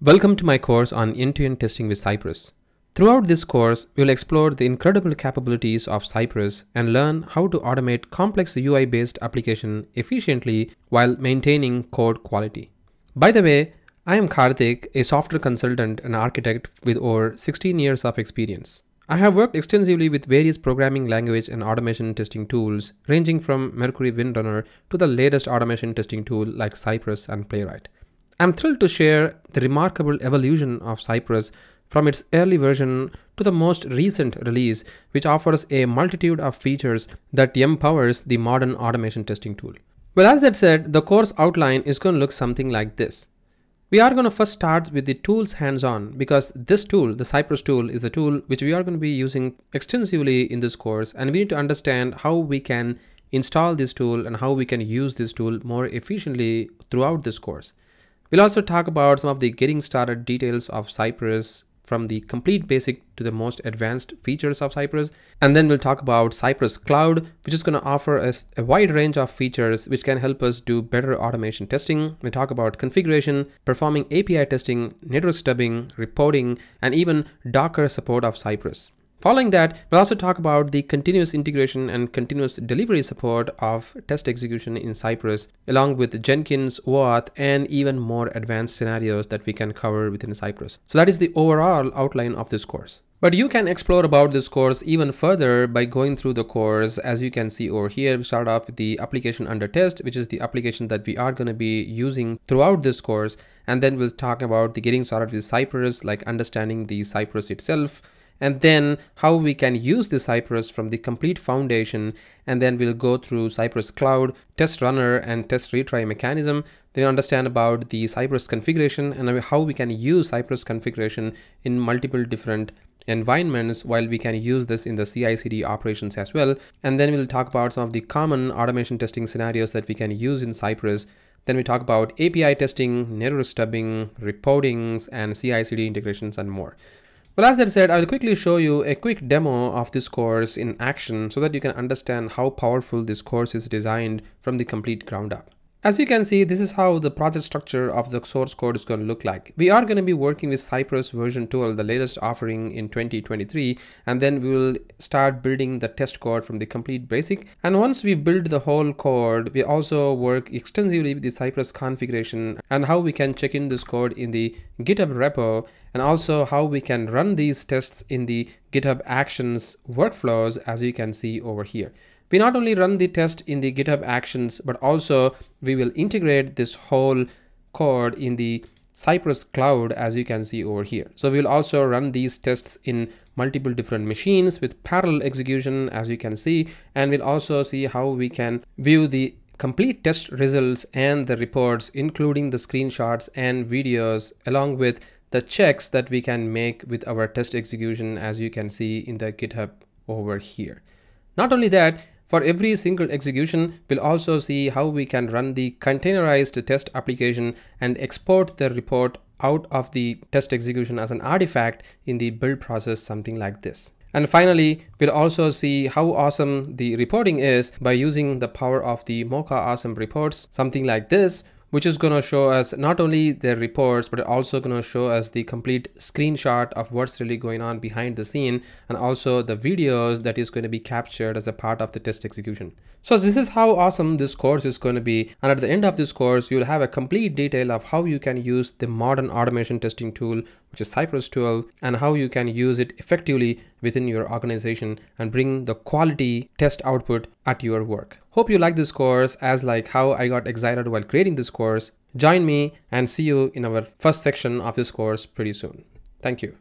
Welcome to my course on end-to-end testing with Cypress. Throughout this course, we'll explore the incredible capabilities of Cypress and learn how to automate complex UI-based application efficiently while maintaining code quality. By the way, I am Karthik, a software consultant and architect with over 16 years of experience. I have worked extensively with various programming language and automation testing tools, ranging from Mercury WinRunner to the latest automation testing tool like Cypress and Playwright. I'm thrilled to share the remarkable evolution of Cypress from its early version to the most recent release, which offers a multitude of features that empowers the modern automation testing tool. Well, as that said, the course outline is going to look something like this. We are going to first start with the tools hands-on, because this tool, the Cypress tool, is the tool which we are going to be using extensively in this course, and we need to understand how we can install this tool and how we can use this tool more efficiently throughout this course. We'll also talk about some of the getting started details of Cypress, from the complete basic to the most advanced features of Cypress. And then we'll talk about Cypress Cloud, which is going to offer us a wide range of features which can help us do better automation testing. We'll talk about configuration, performing API testing, network stubbing, reporting, and even Docker support of Cypress. Following that, we'll also talk about the continuous integration and continuous delivery support of test execution in Cypress, along with Jenkins, OAuth, and even more advanced scenarios that we can cover within Cypress. So that is the overall outline of this course. But you can explore about this course even further by going through the course. As you can see over here, we start off with the application under test, which is the application that we are going to be using throughout this course. And then we'll talk about the getting started with Cypress, like understanding the Cypress itself, and then how we can use the Cypress from the complete foundation. And then we'll go through Cypress Cloud, test runner, and test retry mechanism. Then understand about the Cypress configuration and how we can use Cypress configuration in multiple different environments, while we can use this in the CICD operations as well. And then we'll talk about some of the common automation testing scenarios that we can use in Cypress. Then we talk about API testing, network stubbing, reportings, and CICD integrations and more. Well, as that said, I'll quickly show you a quick demo of this course in action so that you can understand how powerful this course is designed from the complete ground up. As you can see, this is how the project structure of the source code is going to look like. We are going to be working with Cypress version 12, the latest offering in 2023, and then we will start building the test code from the complete basic. And once we build the whole code, we also work extensively with the Cypress configuration and how we can check in this code in the GitHub repo, and also how we can run these tests in the GitHub Actions workflows, as you can see over here. We not only run the test in the GitHub Actions, but also we will integrate this whole code in the Cypress Cloud, as you can see over here. So we'll also run these tests in multiple different machines with parallel execution, as you can see, and we'll also see how we can view the complete test results and the reports, including the screenshots and videos, along with the checks that we can make with our test execution, as you can see in the GitHub over here. Not only that, for every single execution, we'll also see how we can run the containerized test application and export the report out of the test execution as an artifact in the build process, something like this. And finally, we'll also see how awesome the reporting is by using the power of the Mocha Awesome reports, something like this, which is going to show us not only the reports, but also going to show us the complete screenshot of what's really going on behind the scene, and also the videos that is going to be captured as a part of the test execution. So this is how awesome this course is going to be. And at the end of this course, you'll have a complete detail of how you can use the modern automation testing tool, which is Cypress 12, and how you can use it effectively within your organization and bring the quality test output at your work. Hope you like this course as like how I got excited while creating this course. Join me and see you in our first section of this course pretty soon. Thank you.